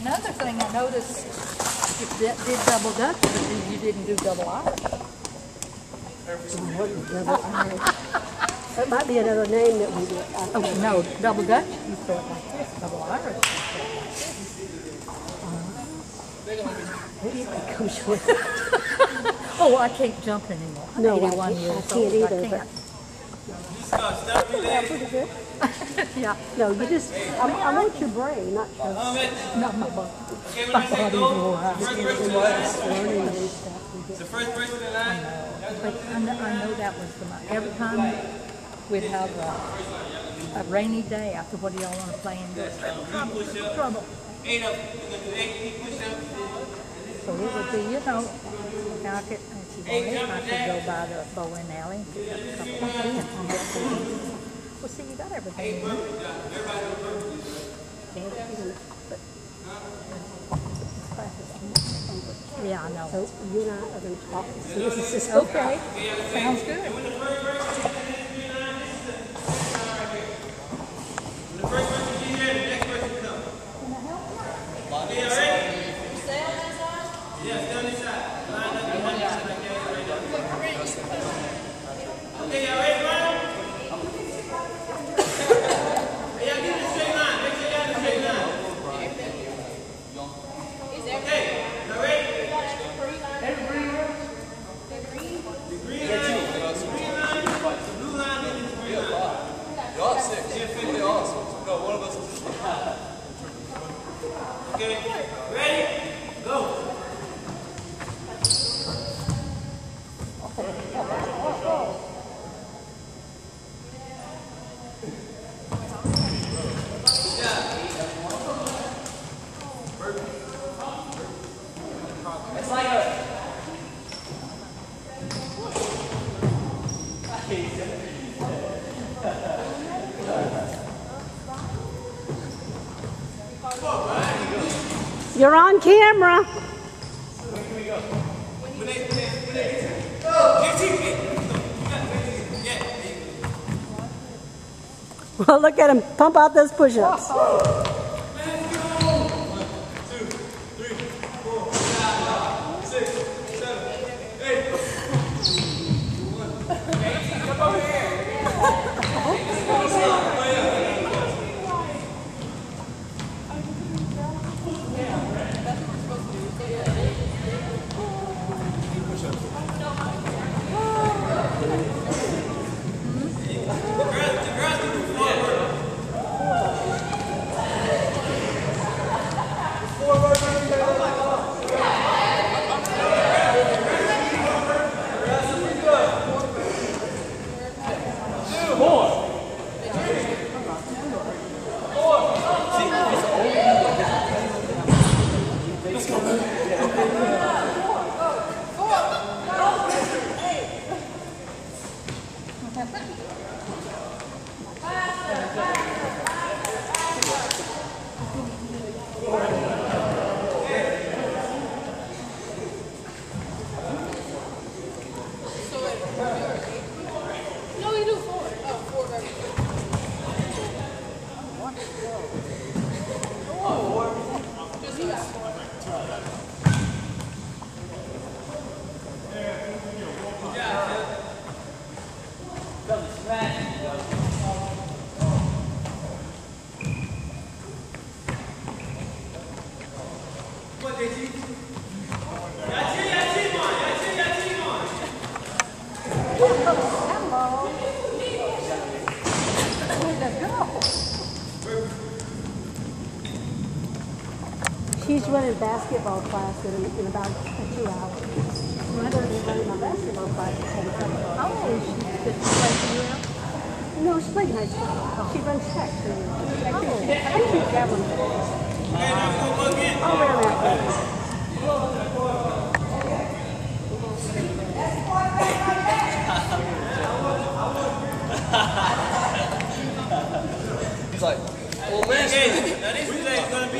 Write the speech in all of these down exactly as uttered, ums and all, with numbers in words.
Another thing I noticed, you did, did double Dutch, but you didn't do double Irish. Double Irish. That might be another name that we did. Oh, no, double Dutch, you throw it like this. Double Irish, you throw it like this. Uh-huh. Where do you think comes from? Oh, I can't jump anymore. I'm no, I can't, years, I so can't either. I can't. Yeah, pretty good. Yeah. No, you just, I, I want your brain, not your, not my body. My body will rise. The first person in line. But I know, I know that was the month. Every time we'd have a, a rainy day after, what do y'all want to play in? Trouble. So it would be, you know, I could, if you wanted, I could go by the bowling alley and pick up a couple of things. Well, see, you got everything. Hey, perfect, everybody was perfect. But, but yeah, I know. So you and I are going to talk. So this is just okay. Sounds good. And when the first person is in line, this is the line right here. When the first person is here, the next person comes. Can I help you? Yeah, right? You stay on that side? Yeah, stay on this side. Line up and one side right there. Right there. Okay, y'all ready, Brian? You're on camera. Well, look at him pump out those push-ups. She's running basketball class in, in about two hours. My daughter's running my basketball class at the same time. Oh, she plays no, she plays high school. She runs tech. Oh, I keep that one. Oh, wait a minute. He's like, well, man, now this today is going to be.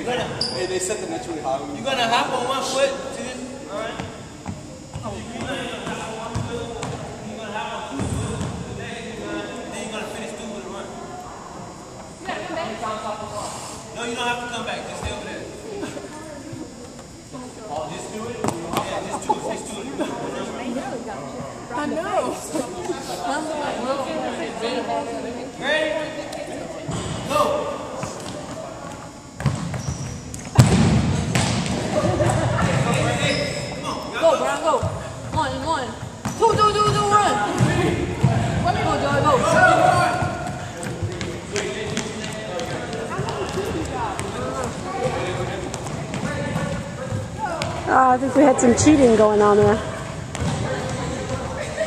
Gonna, hey, they said the naturally high one. You're gonna hop on one foot, dude. Alright? Oh. You're gonna hop on one foot, you're gonna hop on two foot, then you're gonna finish two with a run. You're not gonna make it. No, you don't have to come back. Just stay over there. Oh, just do it? Yeah, just do it. Just do it. I know. Ready? Go. Come on. Go, Brown, go. One, one. Two, two, two, two, run. Go, Joey, go. Go. Oh, I think we had some cheating going on there.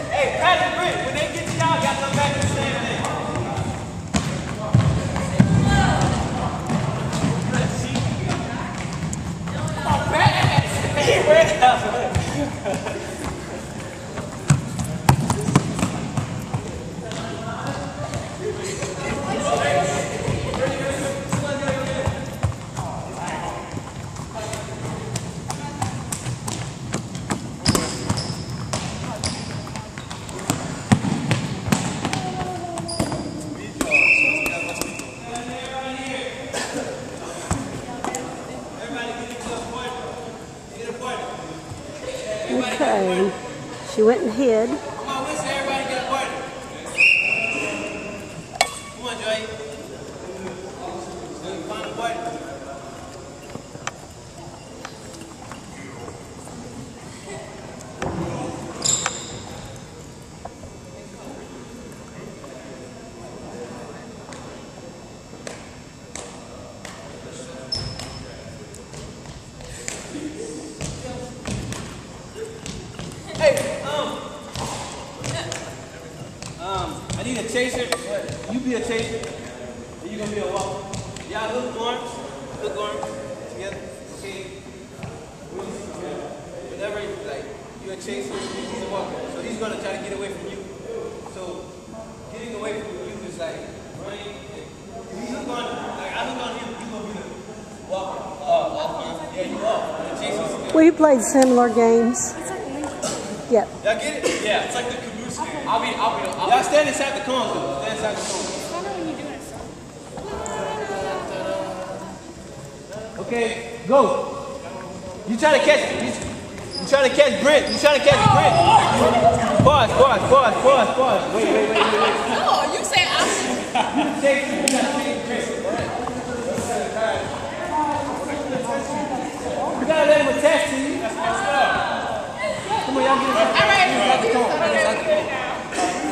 Hey, Patrick, Britt, when they get you out, you got to come back and say that. Come on, Patrick! He ran out. She went and hid. Come on, Winston, everybody get a part of it. Come on, Joey. So you find a part of chaser, but you be a chaser, and you gonna be a walker. Y'all hook arms, hook arms together, okay? Whatever, like, you're a chaser, he's a walker. So he's gonna try to get away from you. So getting away from you is like running. If you hook on, like I hook on him, you gonna be the walker. Uh, walker. Yeah, you are. The chaser. We played similar games. Yep. Y'all get it? Yeah, it's like the caboose game. I'll be, I'll be, I'll be. Y'all stand inside the cones, though. Stand inside the cones. I don't know when you do it, so. Okay, go. You trying to catch, you, you trying to catch Brent. You trying to catch Brent. Pause, pause, pause, pause, pause. Wait, wait, wait, wait, wait. No, you say I should. You take, you gotta take Brent. You gotta let him attach to you. That's messed up. Come on, y'all get it. All right, let's do it.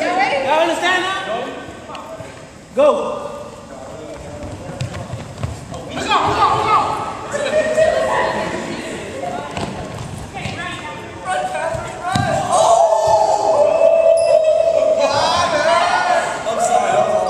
Y'all ready? Y'all understand now? Go. Let's go, let's go, let's go. Okay, run, run, run. Oh! I'm sorry, I'm sorry.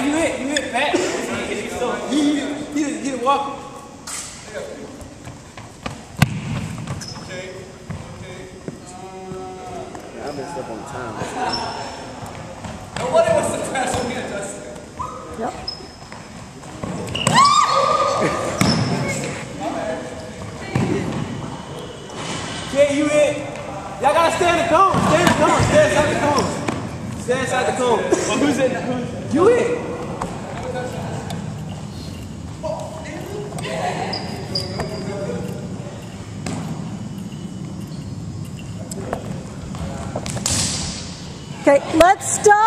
You hit, you hit Pat. He didn't he, get walking. Okay, okay. Yeah, I messed up on time. I wonder what's the crash on here, Justin. Yep. Okay, you hit. Y'all gotta stay in the cone. Stay in the cone. Stay inside the cone. Stay inside the cone. Well, who's in the cone? You hit. Okay, let's stop.